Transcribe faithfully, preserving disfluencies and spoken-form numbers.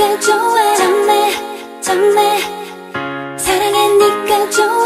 네가 좋아. 정말 정말 사랑해. 네가 좋아.